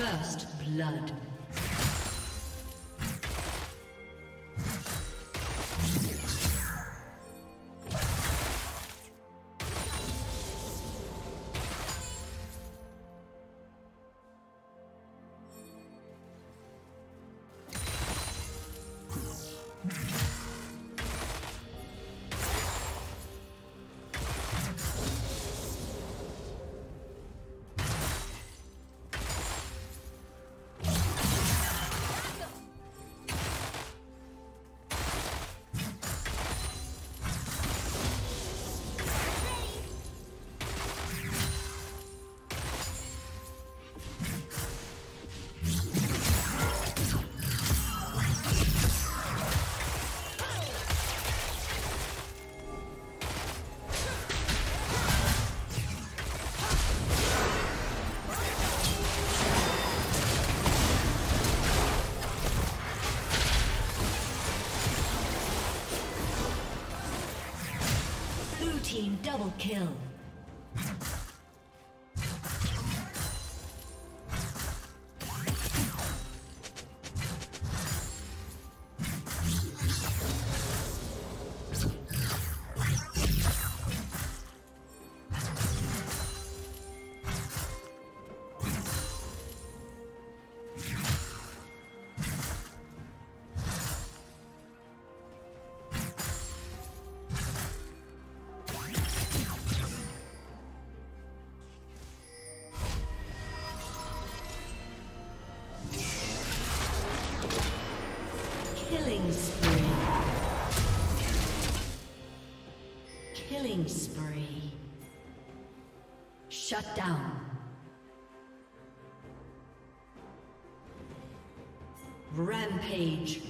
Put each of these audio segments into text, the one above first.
First blood. Double kill. Killing spree. Shut down. Rampage.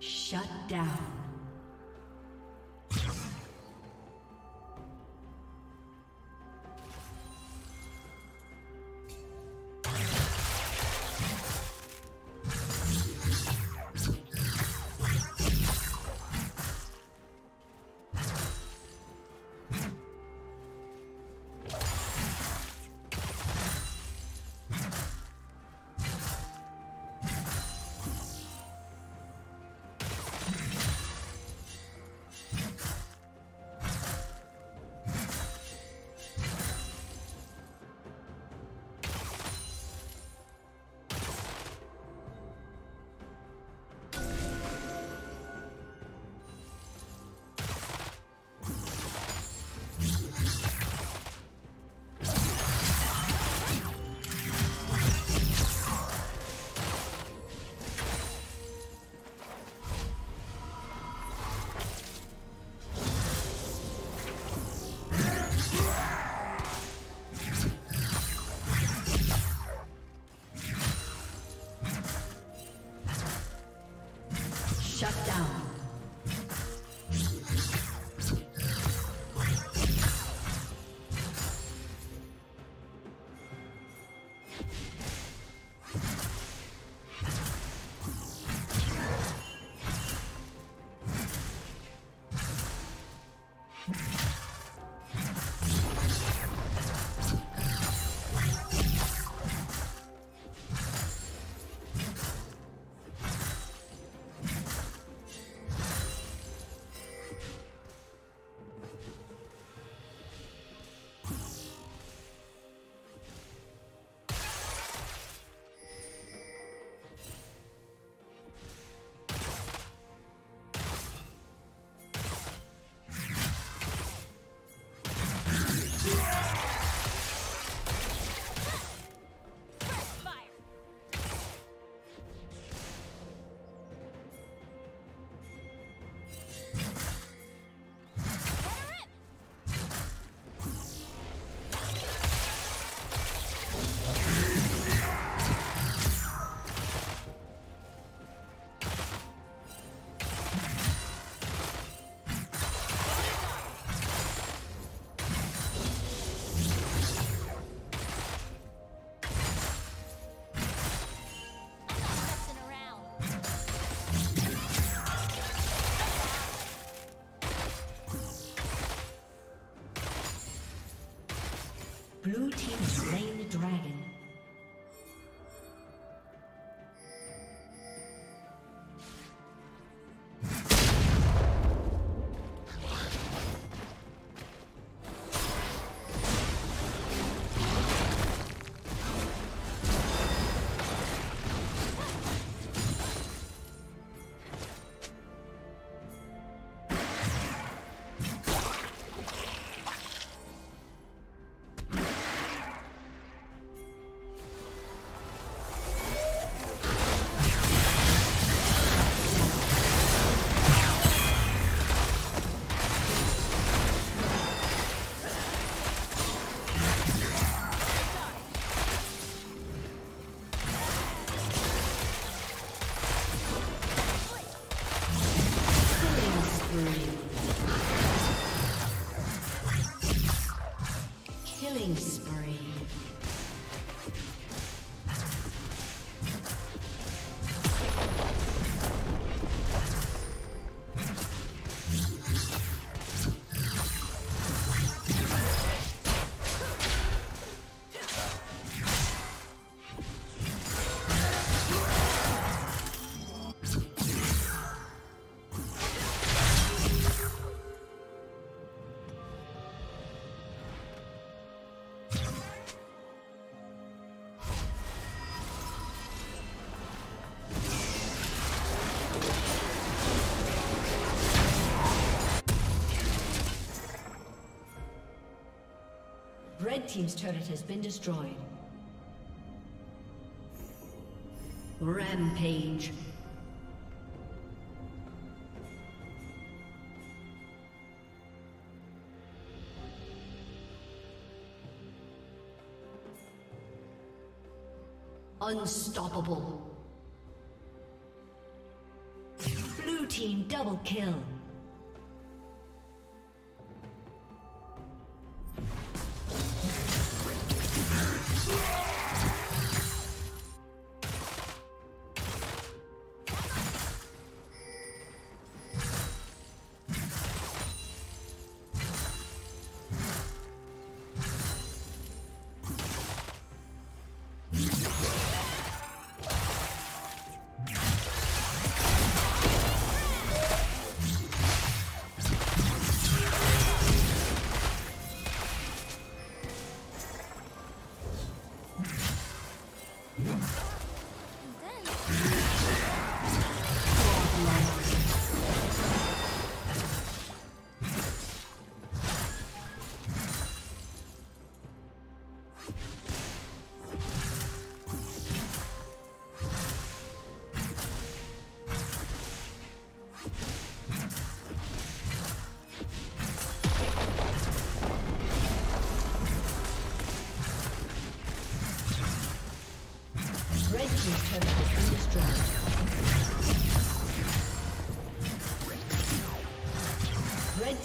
Shut down. Blue team slain the dragon. Red team's turret has been destroyed. Rampage. Unstoppable. team double kill.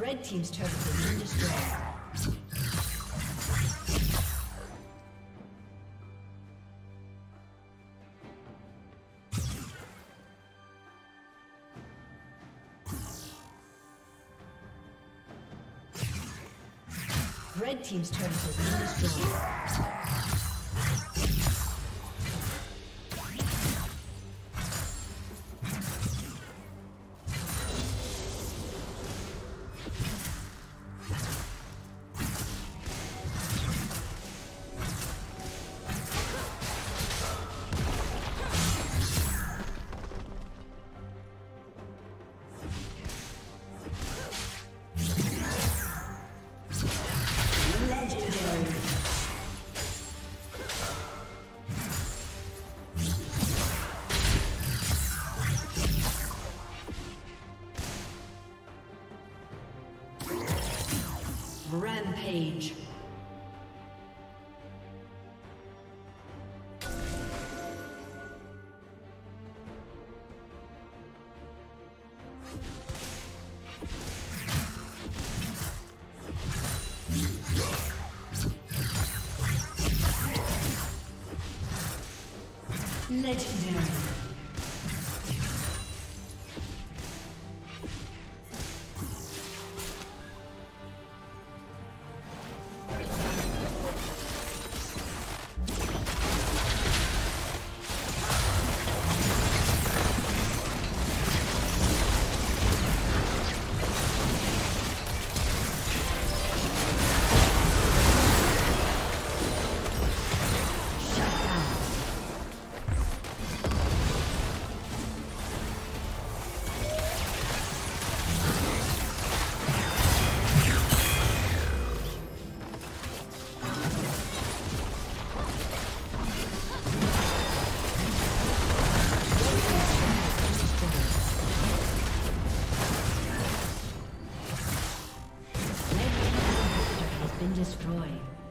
Red team's turret has been destroyed. Red team's turret has been destroyed. Rampage. Legendary. destroyed.